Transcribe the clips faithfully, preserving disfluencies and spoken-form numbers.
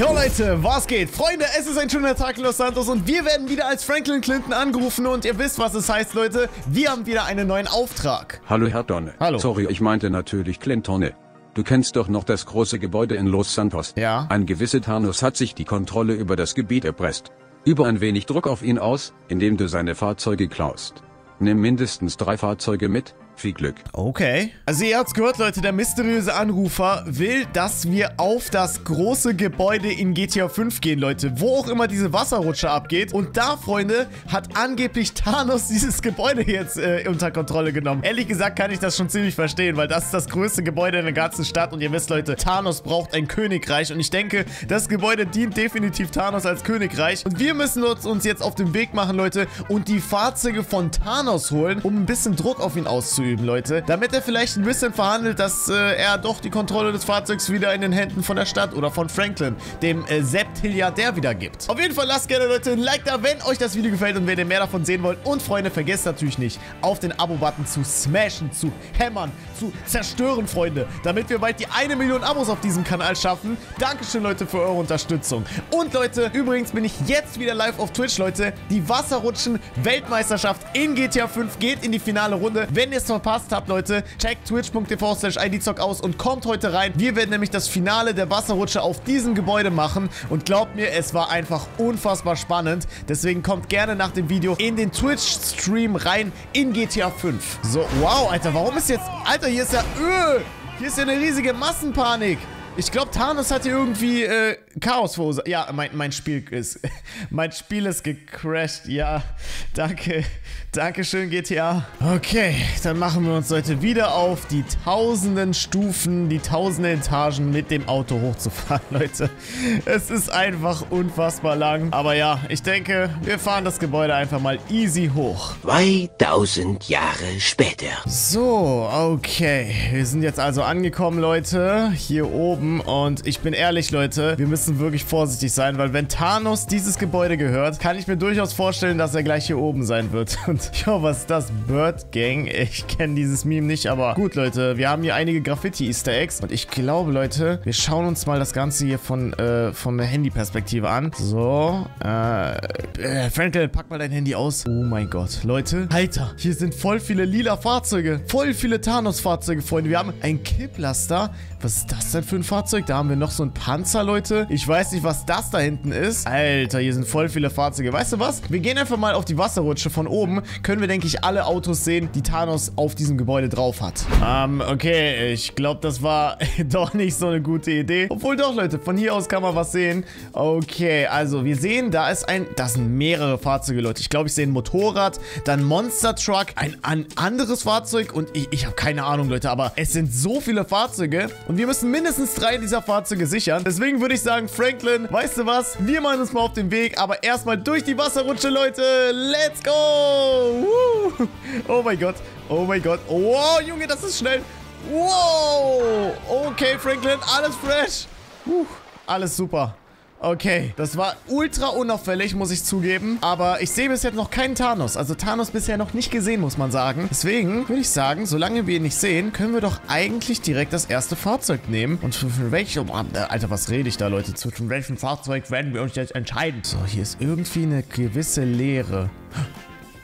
Jo Leute, was geht? Freunde, es ist ein schöner Tag in Los Santos und wir werden wieder als Franklin Clinton angerufen und ihr wisst, was es heißt, Leute. Wir haben wieder einen neuen Auftrag. Hallo Herr Donne. Hallo. Sorry, ich meinte natürlich Clintonne. Du kennst doch noch das große Gebäude in Los Santos. Ja. Ein gewisser Thanos hat sich die Kontrolle über das Gebiet erpresst. Über ein wenig Druck auf ihn aus, indem du seine Fahrzeuge klaust. Nimm mindestens drei Fahrzeuge mit. Viel Glück. Okay. Also ihr habt's gehört, Leute, der mysteriöse Anrufer will, dass wir auf das große Gebäude in G T A fünf gehen, Leute. Wo auch immer diese Wasserrutsche abgeht. Und da, Freunde, hat angeblich Thanos dieses Gebäude jetzt äh, unter Kontrolle genommen. Ehrlich gesagt kann ich das schon ziemlich verstehen, weil das ist das größte Gebäude in der ganzen Stadt. Und ihr wisst, Leute, Thanos braucht ein Königreich. Und ich denke, das Gebäude dient definitiv Thanos als Königreich. Und wir müssen uns, uns jetzt auf den Weg machen, Leute, und die Fahrzeuge von Thanos holen, um ein bisschen Druck auf ihn auszuüben. Leute, damit er vielleicht ein bisschen verhandelt, dass äh, er doch die Kontrolle des Fahrzeugs wieder in den Händen von der Stadt oder von Franklin, dem äh, Septilliardär, wieder gibt. Auf jeden Fall lasst gerne, Leute, ein Like da, wenn euch das Video gefällt und wenn ihr mehr davon sehen wollt. Und Freunde, vergesst natürlich nicht, auf den Abo-Button zu smashen, zu hämmern, zu zerstören, Freunde, damit wir bald die eine Million Abos auf diesem Kanal schaffen. Dankeschön, Leute, für eure Unterstützung. Und Leute, übrigens bin ich jetzt wieder live auf Twitch, Leute. Die Wasserrutschen-Weltmeisterschaft in G T A fünf geht in die finale Runde. Wenn ihr es verpasst habt, Leute, checkt twitch punkt t v slash I D zock aus und kommt heute rein. Wir werden nämlich das Finale der Wasserrutsche auf diesem Gebäude machen und glaubt mir, es war einfach unfassbar spannend. Deswegen kommt gerne nach dem Video in den Twitch-Stream rein in G T A fünf. So, wow, Alter, warum ist jetzt... Alter, hier ist ja Öl! Hier ist ja eine riesige Massenpanik! Ich glaube, Thanos hat hier irgendwie äh, Chaos verursacht. Ja, mein, mein Spiel ist... mein Spiel ist gecrashed. Ja, danke. Dankeschön, G T A. Okay, dann machen wir uns, Leute, wieder auf, die tausenden Stufen, die tausenden Etagen mit dem Auto hochzufahren, Leute. Es ist einfach unfassbar lang. Aber ja, ich denke, wir fahren das Gebäude einfach mal easy hoch. zweitausend Jahre später. So, okay. Wir sind jetzt also angekommen, Leute. Hier oben. Und ich bin ehrlich, Leute, wir müssen wirklich vorsichtig sein, weil wenn Thanos dieses Gebäude gehört, kann ich mir durchaus vorstellen, dass er gleich hier oben sein wird. Und jo, was ist das? Bird Gang? Ich kenne dieses Meme nicht, aber gut, Leute, wir haben hier einige Graffiti-Easter Eggs. Und ich glaube, Leute, wir schauen uns mal das Ganze hier von, äh, von der Handy-Perspektive an. So, äh, äh, Franklin, pack mal dein Handy aus. Oh mein Gott, Leute, Alter, hier sind voll viele lila Fahrzeuge. Voll viele Thanos-Fahrzeuge, Freunde. Wir haben ein Kipplaster. Was ist das denn für ein Fahrzeug? Da haben wir noch so einen Panzer, Leute. Ich weiß nicht, was das da hinten ist. Alter, hier sind voll viele Fahrzeuge. Weißt du was? Wir gehen einfach mal auf die Wasserrutsche. Von oben können wir, denke ich, alle Autos sehen, die Thanos auf diesem Gebäude drauf hat. Ähm, okay. Ich glaube, das war doch nicht so eine gute Idee. Obwohl doch, Leute. Von hier aus kann man was sehen. Okay, also wir sehen, da ist ein... Das sind mehrere Fahrzeuge, Leute. Ich glaube, ich sehe ein Motorrad, dann Monster Truck, ein, ein anderes Fahrzeug und ich, ich habe keine Ahnung, Leute, aber es sind so viele Fahrzeuge und wir müssen mindestens drei dieser Fahrzeuge sichern. Deswegen würde ich sagen, Franklin, weißt du was? Wir machen uns mal auf den Weg, aber erstmal durch die Wasserrutsche, Leute. Let's go! Woo! Oh mein Gott. Oh mein Gott. Wow, Junge, das ist schnell. Wow! Okay, Franklin, alles fresh. Uh, alles super. Okay, das war ultra unauffällig, muss ich zugeben. Aber ich sehe bisher noch keinen Thanos. Also Thanos bisher noch nicht gesehen, muss man sagen. Deswegen würde ich sagen, solange wir ihn nicht sehen, können wir doch eigentlich direkt das erste Fahrzeug nehmen. Und für welchen... Alter, was rede ich da, Leute? Zwischen welchem Fahrzeug werden wir uns jetzt entscheiden? So, hier ist irgendwie eine gewisse Leere.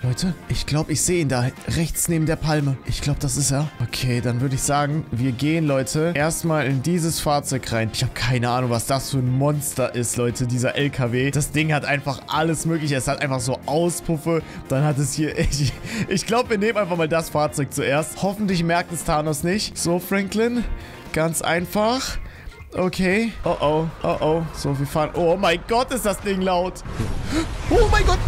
Leute, ich glaube, ich sehe ihn da rechts neben der Palme. Ich glaube, das ist er. Okay, dann würde ich sagen, wir gehen, Leute, erstmal in dieses Fahrzeug rein. Ich habe keine Ahnung, was das für ein Monster ist, Leute, dieser L K W. Das Ding hat einfach alles mögliche. Es hat einfach so Auspuffe. Dann hat es hier... Ich, ich glaube, wir nehmen einfach mal das Fahrzeug zuerst. Hoffentlich merkt es Thanos nicht. So, Franklin, ganz einfach. Okay. Oh, oh, oh, oh. So, wir fahren... Oh mein Gott, ist das Ding laut. Oh mein Gott.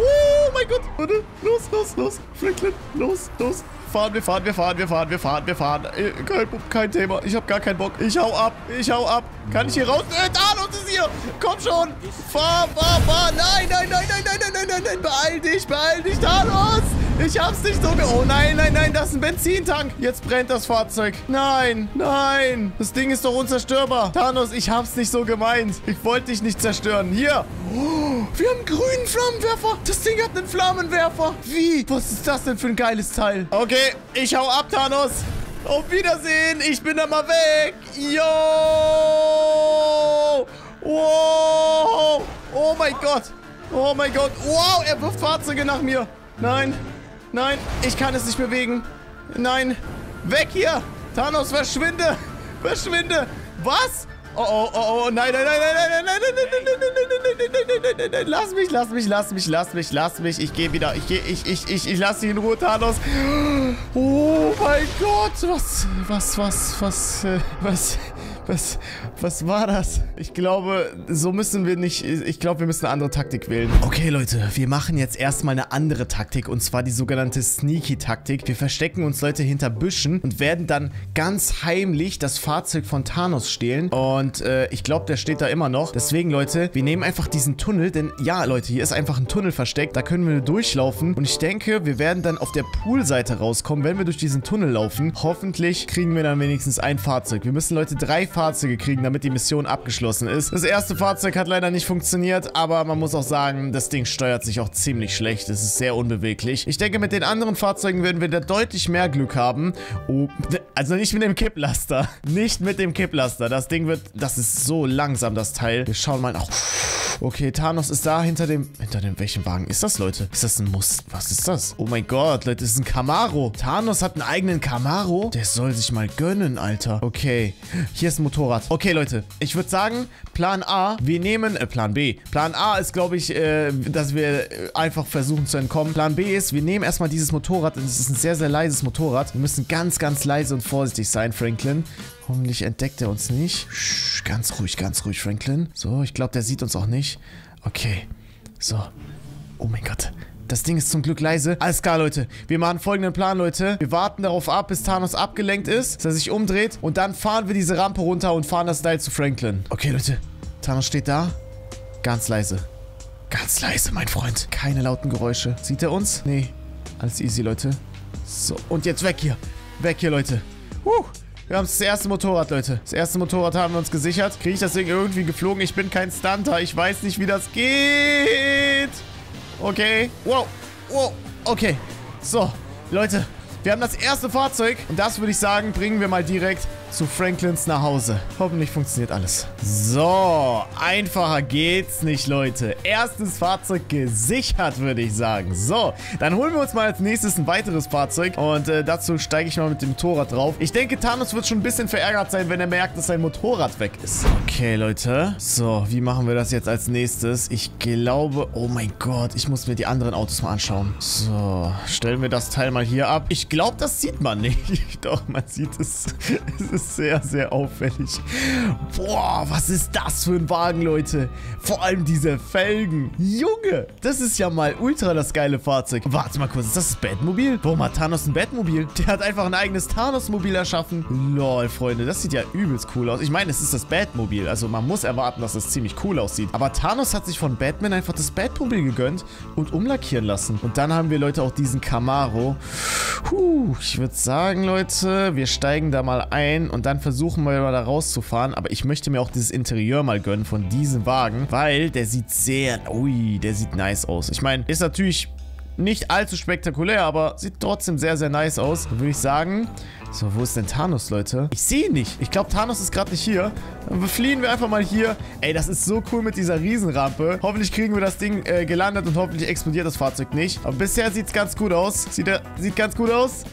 Oh mein Gott, Leute, los, los, los, Franklin, los, los. Fahren, wir fahren, wir fahren, wir fahren, wir fahren, wir fahren. Kein, kein Thema, ich hab gar keinen Bock. Ich hau ab, ich hau ab. Kann ich hier raus? Äh, Thanos ist hier. Komm schon. Fahr, fahr, fahr. Nein, nein, nein, nein, nein, nein, nein, nein, nein. Beeil dich, beeil dich, Thanos. Ich hab's nicht so... Oh nein, nein, nein, das ist ein Benzintank. Jetzt brennt das Fahrzeug. Nein, nein. Das Ding ist doch unzerstörbar. Thanos, ich hab's nicht so gemeint. Ich wollte dich nicht zerstören. Hier. Oh, wir haben einen grünen Flammenwerfer. Das Ding hat einen Flammenwerfer. Wie? Was ist das denn für ein geiles Teil? Okay, ich hau ab, Thanos. Auf Wiedersehen. Ich bin da mal weg. Yo. Wow. Oh mein Gott. Oh mein Gott. Wow, er wirft Fahrzeuge nach mir. Nein. Nein. Ich kann es nicht bewegen. Nein. Weg hier. Thanos, verschwinde. Verschwinde. Was? Oh, oh, oh, oh. Nein, nein, nein, nein, nein, nein, nein, nein, nein, nein, nein, nein, nein. Lass mich, lass mich, lass mich, lass mich, lass mich. Ich gehe wieder. Ich gehe, ich, ich, ich, ich lasse ihn in Ruhe, Thanos. Oh mein Gott. Was, was, was, was, was... Was, was war das? Ich glaube, so müssen wir nicht... Ich glaube, wir müssen eine andere Taktik wählen. Okay, Leute, wir machen jetzt erstmal eine andere Taktik. Und zwar die sogenannte Sneaky-Taktik. Wir verstecken uns, Leute, hinter Büschen und werden dann ganz heimlich das Fahrzeug von Thanos stehlen. Und äh, ich glaube, der steht da immer noch. Deswegen, Leute, wir nehmen einfach diesen Tunnel. Denn ja, Leute, hier ist einfach ein Tunnel versteckt. Da können wir durchlaufen. Und ich denke, wir werden dann auf der Poolseite rauskommen, wenn wir durch diesen Tunnel laufen. Hoffentlich kriegen wir dann wenigstens ein Fahrzeug. Wir müssen, Leute, drei Fahrzeuge... Fahrzeuge kriegen, damit die Mission abgeschlossen ist. Das erste Fahrzeug hat leider nicht funktioniert, aber man muss auch sagen, das Ding steuert sich auch ziemlich schlecht. Es ist sehr unbeweglich. Ich denke, mit den anderen Fahrzeugen würden wir da deutlich mehr Glück haben. Oh, also nicht mit dem Kipplaster. Nicht mit dem Kipplaster. Das Ding wird, das ist so langsam, das Teil. Wir schauen mal nach. Okay, Thanos ist da hinter dem... Hinter dem... Welchen Wagen ist das, Leute? Ist das ein Must? Was ist das? Oh mein Gott, Leute, das ist ein Camaro. Thanos hat einen eigenen Camaro? Der soll sich mal gönnen, Alter. Okay, hier ist ein Motorrad. Okay, Leute, ich würde sagen, Plan A, wir nehmen... Äh, Plan B. Plan A ist, glaube ich, äh, dass wir einfach versuchen zu entkommen. Plan B ist, wir nehmen erstmal dieses Motorrad. Und es ist ein sehr, sehr leises Motorrad. Wir müssen ganz, ganz leise und vorsichtig sein, Franklin. Hoffentlich entdeckt er uns nicht. Shh, ganz ruhig, ganz ruhig, Franklin. So, ich glaube, der sieht uns auch nicht. Okay, so. Oh mein Gott. Das Ding ist zum Glück leise. Alles klar, Leute. Wir machen folgenden Plan, Leute. Wir warten darauf ab, bis Thanos abgelenkt ist, dass er sich umdreht. Und dann fahren wir diese Rampe runter und fahren das Teil zu Franklin. Okay, Leute. Thanos steht da. Ganz leise. Ganz leise, mein Freund. Keine lauten Geräusche. Sieht er uns? Nee. Alles easy, Leute. So, und jetzt weg hier. Weg hier, Leute. Huh. Wir haben das erste Motorrad, Leute. Das erste Motorrad haben wir uns gesichert. Kriege ich das Ding irgendwie geflogen? Ich bin kein Stunter. Ich weiß nicht, wie das geht. Okay. Wow. Wow. Okay. So, Leute. Wir haben das erste Fahrzeug. Und das, würde ich sagen, bringen wir mal direkt zu Franklins nach Hause. Hoffentlich funktioniert alles. So, einfacher geht's nicht, Leute. Erstes Fahrzeug gesichert, würde ich sagen. So, dann holen wir uns mal als nächstes ein weiteres Fahrzeug. Und äh, dazu steige ich mal mit dem Motorrad drauf. Ich denke, Thanos wird schon ein bisschen verärgert sein, wenn er merkt, dass sein Motorrad weg ist. Okay, Leute. So, wie machen wir das jetzt als nächstes? Ich glaube... Oh mein Gott, ich muss mir die anderen Autos mal anschauen. So, stellen wir das Teil mal hier ab. Ich glaube, das sieht man nicht. Doch, man sieht es. Es ist sehr, sehr auffällig. Boah, was ist das für ein Wagen, Leute? Vor allem diese Felgen. Junge, das ist ja mal ultra das geile Fahrzeug. Warte mal kurz, ist das das Batmobil? Warum hat Thanos ein Batmobil? Der hat einfach ein eigenes Thanos-Mobil erschaffen. Lol, Freunde, das sieht ja übelst cool aus. Ich meine, es ist das Batmobil. Also man muss erwarten, dass das ziemlich cool aussieht. Aber Thanos hat sich von Batman einfach das Batmobil gegönnt und umlackieren lassen. Und dann haben wir, Leute, auch diesen Camaro. Puh, ich würde sagen, Leute, wir steigen da mal ein. Und dann versuchen wir mal da rauszufahren. Aber ich möchte mir auch dieses Interieur mal gönnen von diesem Wagen. Weil der sieht sehr... Ui, der sieht nice aus. Ich meine, ist natürlich nicht allzu spektakulär, aber sieht trotzdem sehr, sehr nice aus. Dann würde ich sagen... So, wo ist denn Thanos, Leute? Ich sehe ihn nicht. Ich glaube, Thanos ist gerade nicht hier. Dann fliehen wir einfach mal hier. Ey, das ist so cool mit dieser Riesenrampe. Hoffentlich kriegen wir das Ding äh, gelandet und hoffentlich explodiert das Fahrzeug nicht. Aber bisher sieht es ganz gut aus. Sieht, er, sieht ganz gut aus.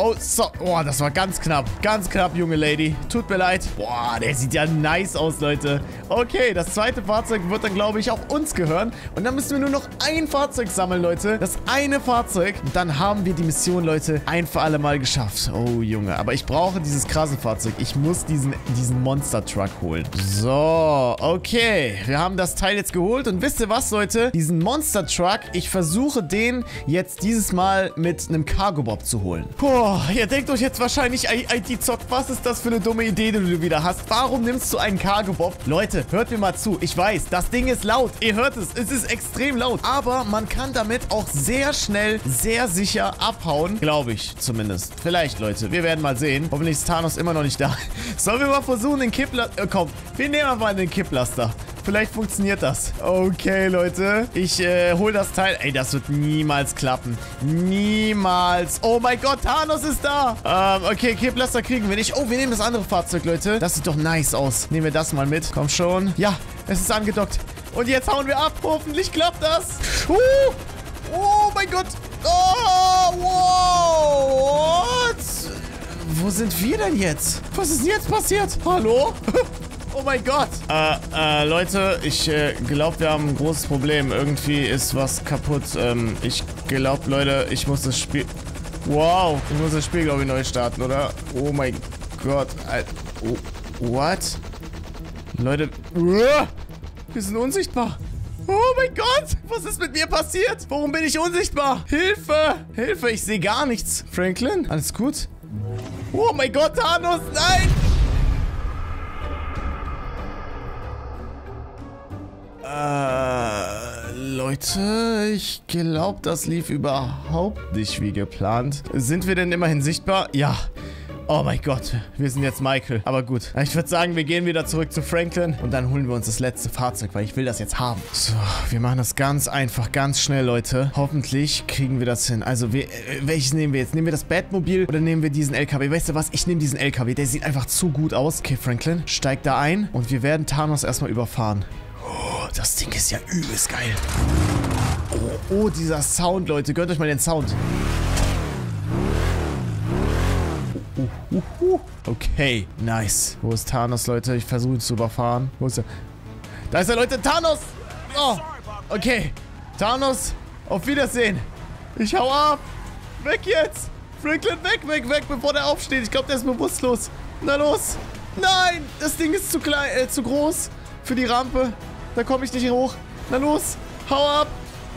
Oh, so. Oh, das war ganz knapp. Ganz knapp, junge Lady. Tut mir leid. Boah, der sieht ja nice aus, Leute. Okay, das zweite Fahrzeug wird dann, glaube ich, auch uns gehören. Und dann müssen wir nur noch ein Fahrzeug sammeln, Leute. Das eine Fahrzeug. Und dann haben wir die Mission, Leute, ein für alle Mal geschafft. Oh, Junge. Aber ich brauche dieses krasse Fahrzeug. Ich muss diesen, diesen Monster-Truck holen. So, okay. Wir haben das Teil jetzt geholt. Und wisst ihr was, Leute? Diesen Monster-Truck, ich versuche den jetzt dieses Mal mit einem Cargo Bob zu holen. Boah. Oh, ihr denkt euch jetzt wahrscheinlich, IDZock, was ist das für eine dumme Idee, die du wieder hast? Warum nimmst du einen Cargo Bob? Leute, hört mir mal zu. Ich weiß, das Ding ist laut. Ihr hört es. Es ist extrem laut. Aber man kann damit auch sehr schnell, sehr sicher abhauen. Glaube ich zumindest. Vielleicht, Leute. Wir werden mal sehen. Hoffentlich ist Thanos immer noch nicht da. Sollen wir mal versuchen, den Kipplaster... Äh, komm, wir nehmen mal den Kipplaster. Vielleicht funktioniert das. Okay, Leute. Ich äh, hole das Teil. Ey, das wird niemals klappen. Niemals. Oh mein Gott, Thanos ist da. Ähm, okay, Kipplaster kriegen wir nicht. Oh, wir nehmen das andere Fahrzeug, Leute. Das sieht doch nice aus. Nehmen wir das mal mit. Komm schon. Ja, es ist angedockt. Und jetzt hauen wir ab. Hoffentlich klappt das. Uh, oh mein Gott. Oh, wow. What? Wo sind wir denn jetzt? Was ist denn jetzt passiert? Hallo? Oh mein Gott. Äh, äh, Leute, ich äh, glaube, wir haben ein großes Problem. Irgendwie ist was kaputt. Ähm, ich glaube, Leute, ich muss das Spiel... Wow. Ich muss das Spiel, glaube ich, neu starten, oder? Oh mein Gott. I... Oh, what? Leute... Wir sind unsichtbar. Oh mein Gott, was ist mit mir passiert? Warum bin ich unsichtbar? Hilfe, Hilfe, ich sehe gar nichts. Franklin, alles gut? Oh mein Gott, Thanos, nein! Äh, Leute, ich glaube, das lief überhaupt nicht wie geplant. Sind wir denn immerhin sichtbar? Ja. Oh mein Gott, wir sind jetzt Michael. Aber gut, ich würde sagen, wir gehen wieder zurück zu Franklin. Und dann holen wir uns das letzte Fahrzeug, weil ich will das jetzt haben. So, wir machen das ganz einfach, ganz schnell, Leute. Hoffentlich kriegen wir das hin. Also, wir, äh, welches nehmen wir jetzt? Nehmen wir das Batmobil oder nehmen wir diesen L K W? Weißt du was? Ich nehme diesen L K W. Der sieht einfach zu gut aus. Okay, Franklin, steig da ein. Und wir werden Thanos erstmal überfahren. Oh, das Ding ist ja übelst geil. Oh, oh, dieser Sound, Leute. Gönnt euch mal den Sound. Okay, nice. Wo ist Thanos, Leute? Ich versuche ihn zu überfahren. Wo ist er? Da ist er, Leute. Thanos! Oh, okay. Thanos, auf Wiedersehen. Ich hau ab. Weg jetzt. Franklin, weg, weg, weg, bevor der aufsteht. Ich glaube, der ist bewusstlos. Na los. Nein, das Ding ist zu klein, äh, zu groß für die Rampe. Da komme ich nicht hoch. Na los. Hau ab.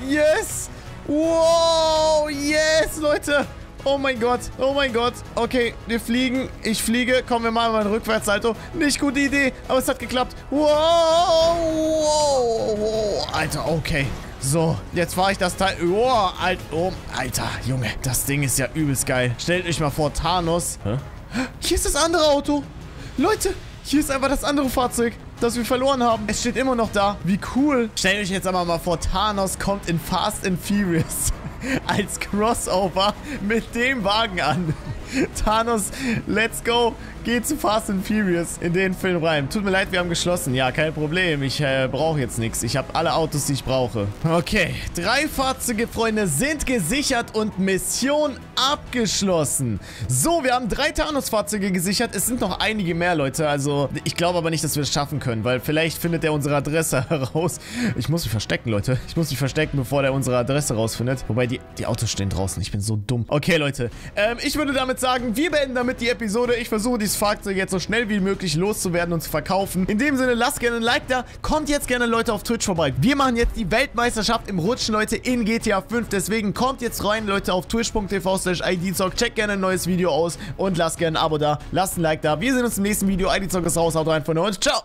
Yes. Wow. Yes, Leute. Oh mein Gott, oh mein Gott. Okay, wir fliegen. Ich fliege. Komm, wir machen mal einen Rückwärtssalto. Nicht gute Idee, aber es hat geklappt. Wow, wow, wow. Alter, okay. So, jetzt fahre ich das Teil. Wow, alt, oh, Alter, Junge. Das Ding ist ja übelst geil. Stellt euch mal vor, Thanos. Hä? Hier ist das andere Auto. Leute, hier ist einfach das andere Fahrzeug, das wir verloren haben. Es steht immer noch da. Wie cool. Stellt euch jetzt aber mal vor, Thanos kommt in Fast and Furious als Crossover mit dem Wagen an. Thanos, let's go. Geht zu Fast and Furious in den Film rein. Tut mir leid, wir haben geschlossen. Ja, kein Problem. Ich äh, brauche jetzt nichts. Ich habe alle Autos, die ich brauche. Okay. Drei Fahrzeuge, Freunde, sind gesichert und Mission abgeschlossen. So, wir haben drei Thanos-Fahrzeuge gesichert. Es sind noch einige mehr, Leute. Also, ich glaube aber nicht, dass wir es schaffen können, weil vielleicht findet er unsere Adresse heraus. Ich muss mich verstecken, Leute. Ich muss mich verstecken, bevor er unsere Adresse rausfindet. Wobei, die, die Autos stehen draußen. Ich bin so dumm. Okay, Leute. Ähm, ich würde damit sagen, wir beenden damit die Episode. Ich versuche, die Fahrzeug jetzt so schnell wie möglich loszuwerden und zu verkaufen. In dem Sinne, lasst gerne ein Like da. Kommt jetzt gerne, Leute, auf Twitch vorbei. Wir machen jetzt die Weltmeisterschaft im Rutschen, Leute, in G T A fünf. Deswegen kommt jetzt rein, Leute, auf twitch punkt t v slash I D Zock. Checkt gerne ein neues Video aus und lasst gerne ein Abo da. Lasst ein Like da. Wir sehen uns im nächsten Video. I D Zock ist raus. Haut rein, Freunde, und ciao!